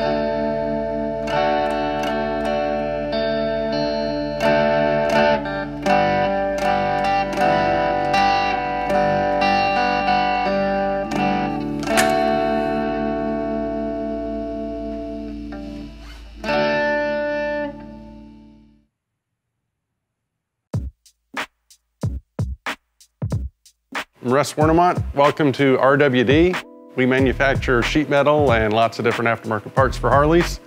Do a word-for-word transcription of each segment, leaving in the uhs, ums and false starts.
I'm Russ Wernemont. Welcome to R W D. We manufacture sheet metal and lots of different aftermarket parts for Harleys.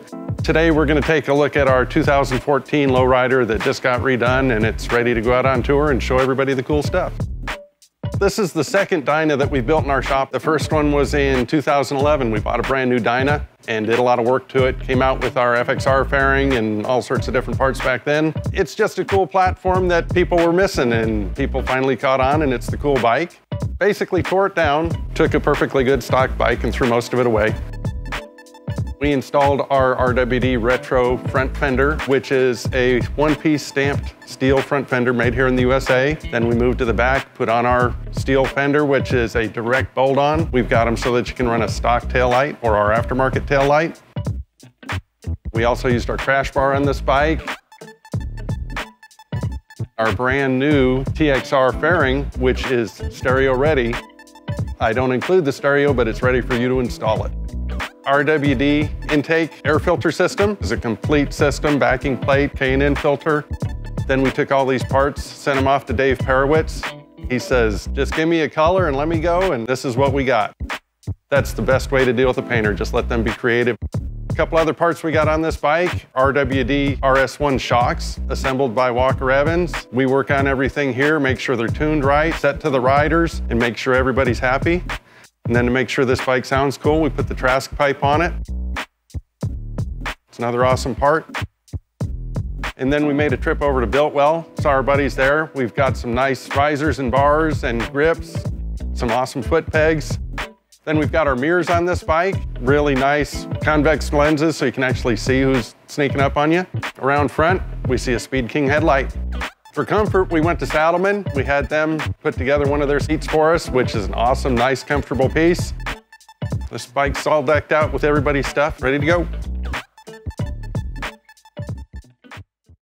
Today we're going to take a look at our two thousand fourteen lowrider that just got redone, and it's ready to go out on tour and show everybody the cool stuff. This is the second Dyna that we built in our shop. The first one was in two thousand eleven. We bought a brand new Dyna and did a lot of work to it. Came out with our F X R fairing and all sorts of different parts back then. It's just a cool platform that people were missing, and people finally caught on, and it's the cool bike. Basically tore it down, took a perfectly good stock bike and threw most of it away. We installed our R W D retro front fender, which is a one-piece stamped steel front fender made here in the U S A. Then we moved to the back, put on our steel fender, which is a direct bolt-on. We've got them so that you can run a stock taillight or our aftermarket taillight. We also used our crash bar on this bike. Our brand new T X R fairing, which is stereo ready. I don't include the stereo, but it's ready for you to install it. R W D intake air filter system is a complete system, backing plate, K and N filter. Then we took all these parts, sent them off to Dave Perowitz. He says, just give me a color and let me go, and this is what we got. That's the best way to deal with a painter, just let them be creative. A couple other parts we got on this bike, R W D R S one shocks, assembled by Walker Evans. We work on everything here, make sure they're tuned right, set to the riders, and make sure everybody's happy. And then to make sure this bike sounds cool, we put the Trask pipe on it. It's another awesome part. And then we made a trip over to Biltwell, saw our buddies there. We've got some nice risers and bars and grips, some awesome foot pegs. Then we've got our mirrors on this bike, really nice convex lenses so you can actually see who's sneaking up on you. Around front, we see a Speed King headlight. For comfort, we went to Saddleman. We had them put together one of their seats for us, which is an awesome, nice, comfortable piece. This bike's all decked out with everybody's stuff, ready to go.